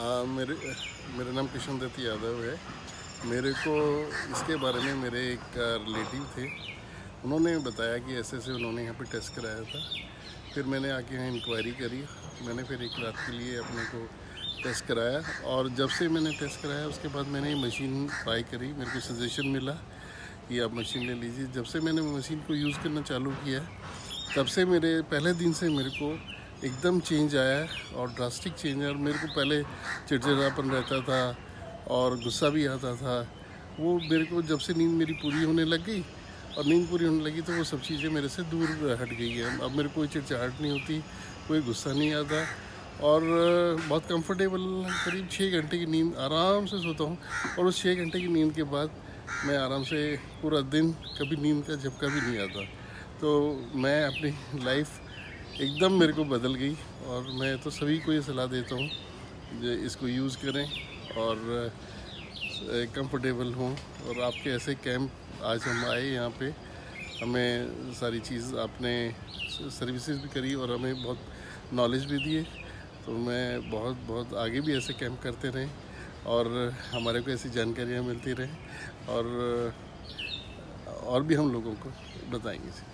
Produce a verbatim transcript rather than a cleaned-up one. आ, मेरे मेरा नाम कृष्णदत्ती यादव है। मेरे को इसके बारे में मेरे एक रिलेटिव थे, उन्होंने बताया कि ऐसे ऐसे उन्होंने यहाँ पे टेस्ट कराया था। फिर मैंने आके यहाँ इंक्वायरी करी, मैंने फिर एक रात के लिए अपने को टेस्ट कराया और जब से मैंने टेस्ट कराया उसके बाद मैंने ये मशीन ट्राई करी। मेरे को सजेशन मिला कि आप मशीन ले लीजिए। जब से मैंने मशीन को यूज़ करना चालू किया तब से मेरे पहले दिन से मेरे को एकदम चेंज आया और ड्रास्टिक चेंज है। और मेरे को पहले चिड़चिड़ापन रहता था और गुस्सा भी आता था, वो मेरे को जब से नींद मेरी पूरी होने लग गई और नींद पूरी होने लगी तो वो सब चीज़ें मेरे से दूर हट गई है। अब मेरे को कोई चिड़चिड़ाहट नहीं होती, कोई गुस्सा नहीं आता और बहुत कंफर्टेबल करीब छः घंटे की नींद आराम से सोता हूँ। और उस छः घंटे की नींद के बाद मैं आराम से पूरा दिन, कभी नींद का झपका भी नहीं आता। तो मैं अपनी लाइफ एकदम मेरे को बदल गई और मैं तो सभी को ये सलाह देता हूँ इसको यूज़ करें और कंफर्टेबल हों। और आपके ऐसे कैंप आज हम आए यहाँ पे, हमें सारी चीज़ आपने सर्विसेज भी करी और हमें बहुत नॉलेज भी दिए। तो मैं बहुत बहुत आगे भी ऐसे कैंप करते रहें और हमारे को ऐसी जानकारियाँ मिलती रहें और और भी हम लोगों को बताएंगे।